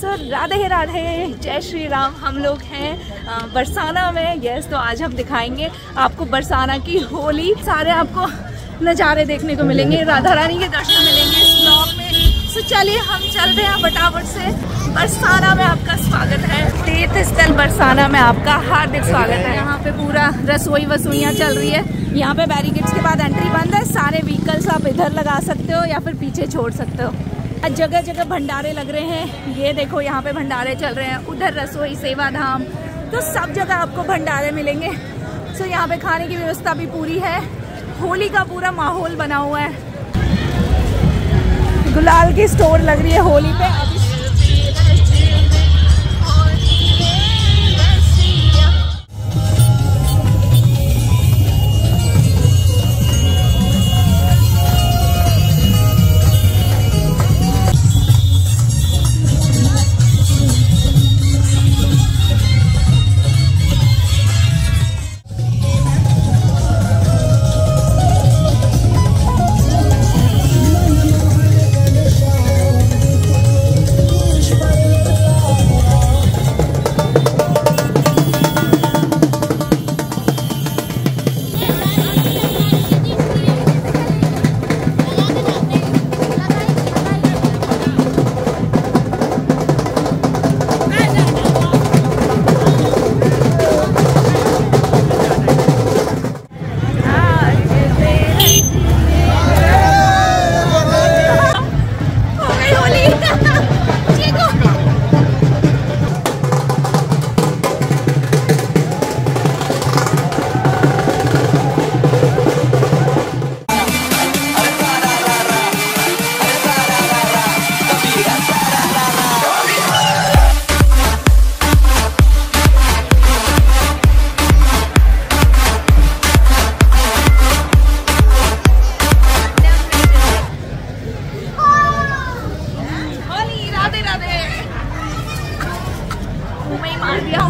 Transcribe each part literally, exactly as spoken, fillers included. सो राधे राधे, जय श्री राम। हम लोग हैं बरसाना में। यस, तो आज हम दिखाएंगे आपको बरसाना की होली। सारे आपको नज़ारे देखने को मिलेंगे, राधा रानी के दर्शन मिलेंगे इस ब्लॉग में। सो चलिए हम चल रहे हैं फटाफट से। बरसाना में आपका स्वागत है, तीर्थ स्थल बरसाना में आपका हार्दिक स्वागत है। यहाँ पे पूरा रसोई वसोइयाँ चल रही है। यहाँ पे बैरिकेड्स के बाद एंट्री बंद है। सारे व्हीकल्स आप इधर लगा सकते हो या फिर पीछे छोड़ सकते हो। आज जगह जगह भंडारे लग रहे हैं। ये देखो यहाँ पे भंडारे चल रहे हैं, उधर रसोई सेवा धाम, तो सब जगह आपको भंडारे मिलेंगे। सो यहाँ पे खाने की व्यवस्था भी पूरी है। होली का पूरा माहौल बना हुआ है। गुलाल की स्टोर लग रही है होली पे।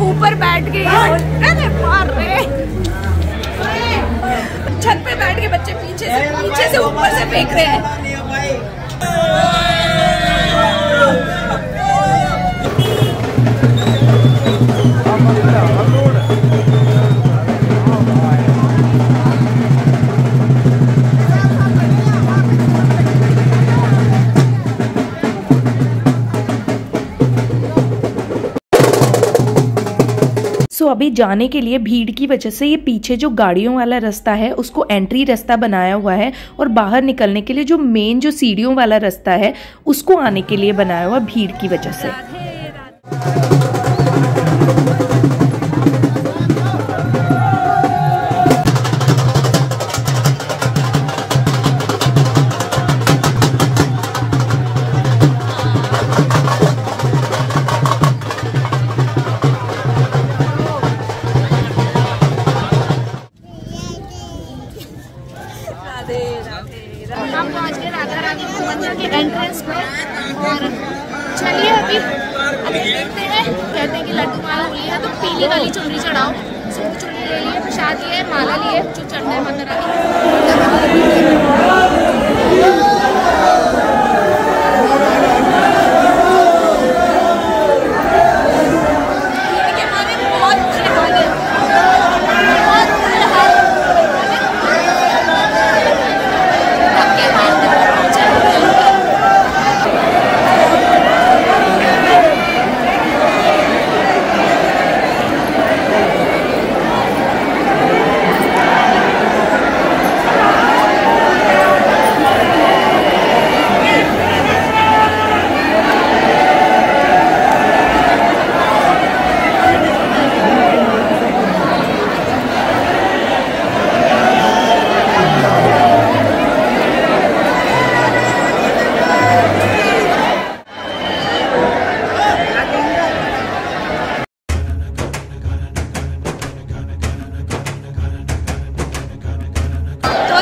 ऊपर बैठ गई, मार रहे छत पे बैठ के बच्चे पीछे से पीछे से ऊपर से फेंक रहे हैं। सो so, अभी जाने के लिए भीड़ की वजह से ये पीछे जो गाड़ियों वाला रास्ता है उसको एंट्री रास्ता बनाया हुआ है, और बाहर निकलने के लिए जो मेन जो सीढ़ियों वाला रास्ता है उसको आने के लिए बनाया हुआ भीड़ की वजह से। हम पहुंच गए राधा रानी मंदिर के एंट्रेंस पर, और चलिए अभी अभी देखते हैं। कहते हैं कि लड्डू माला हुई है तो पीली वाली चुनरी चढ़ाओ। सो चुनरी ले लिए, प्रसाद लिए, माला लिए, जो चढ़ना है मंदिर आगे।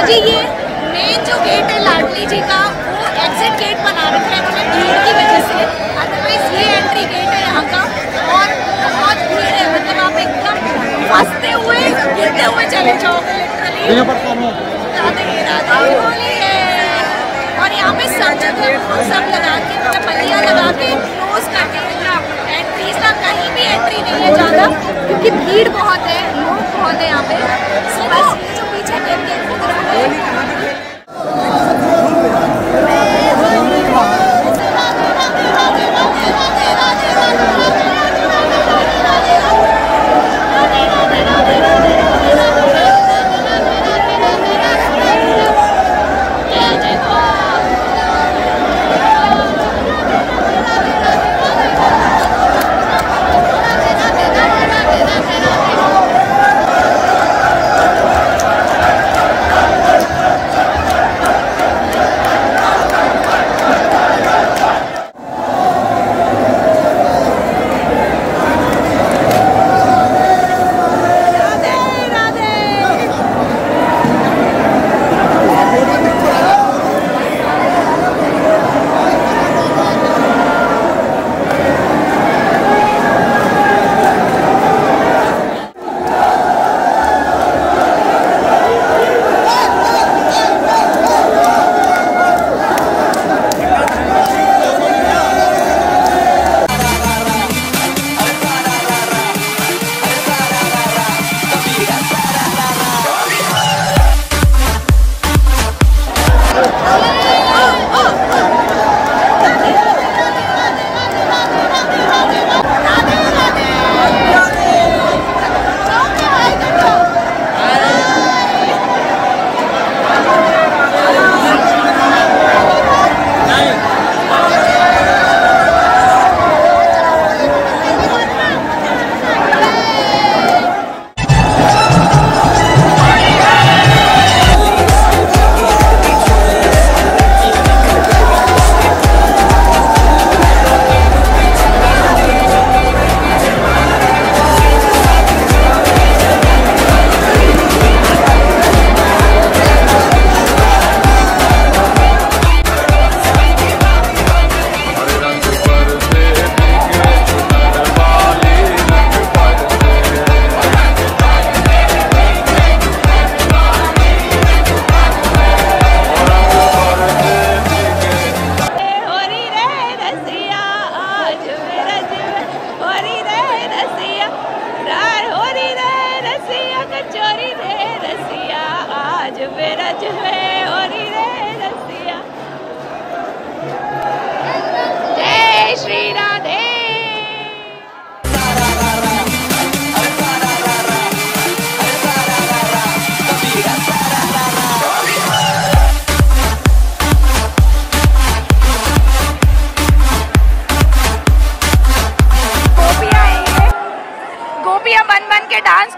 जी ये मेन जो गेट है लाडली जी का, वो एग्जिट गेट बना रखा है मतलब भीड़ की वजह से। अदरवाइज ये एंट्री गेट है यहाँ का, और बहुत भीड़ है। मतलब आप एकदम फंसते हुए गिरते हुए चले जाओगे लिटरली। राधे राधे, होली है। और यहाँ पे सब जगह सब लगा के मतलब बलिया लगा के क्लोज करते हैं। क्योंकि भीड़ बहुत है, लोग बहुत है यहाँ पे। बस ये जो पीछे टेंट है वो ग्राउंड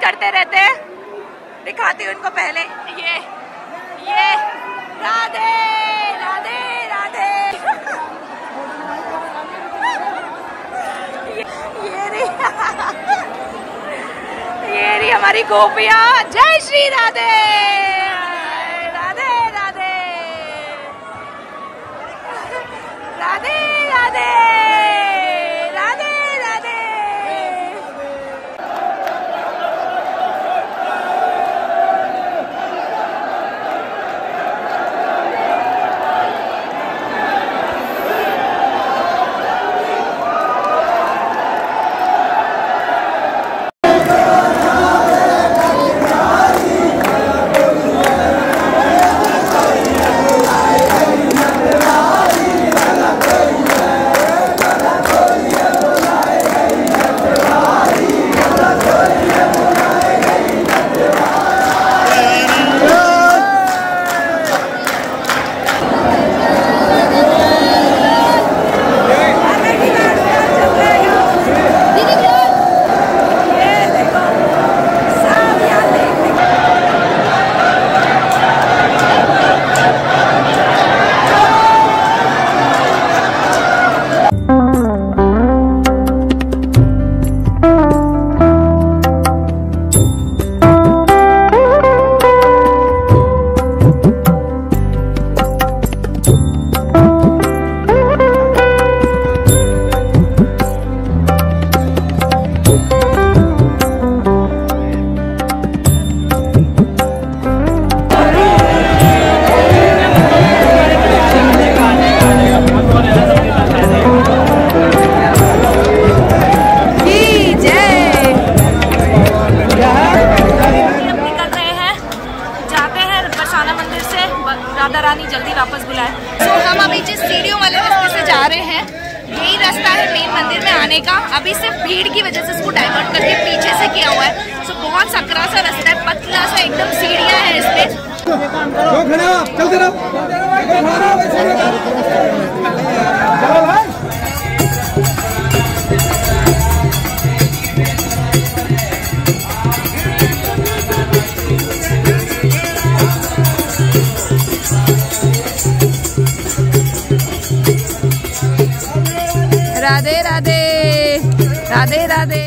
करते रहते हैं। दिखाती हूँ उनको पहले ये ये राधे राधे राधे ये, ये रही ये रही हमारी गोपिया। जय श्री राधे राधे राधे राधे राधे। मंदिर में आने का अभी सिर्फ भीड़ की वजह से इसको डाइवर्ट करके पीछे से किया हुआ है। सो बहुत सकरा सा रास्ता है, पतला सा एकदम सीढ़ियां है इसमें। राधे राधे राधे राधे।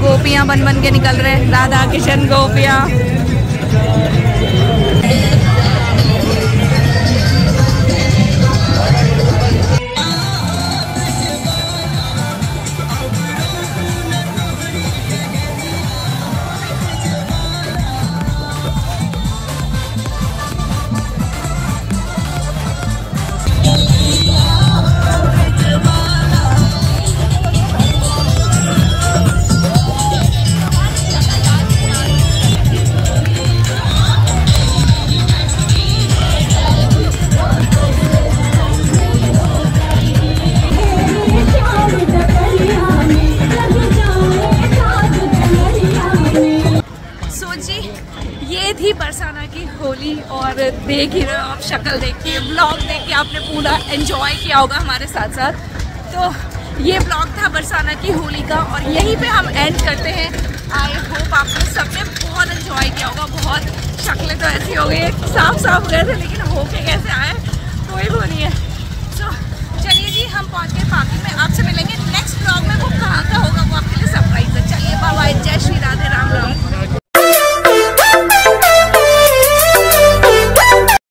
गोपियां बन बन के निकल रहे हैं, राधा किशन गोपियां। थी बरसाना की होली और देख ही रहे आप, शक्ल देख के ब्लॉग देख के आपने पूरा एंजॉय किया होगा हमारे साथ साथ। तो ये ब्लॉग था बरसाना की होली का और यहीं पे हम एंड करते हैं। आई होप आप लोग सबने बहुत एंजॉय किया होगा। बहुत शक्लें तो ऐसी हो गई, साफ साफ गए थे लेकिन होके कैसे आए कोई वो नहीं है। तो चलिए जी, हम पहुँच गए पार्किंग में, आपसे मिलेंगे।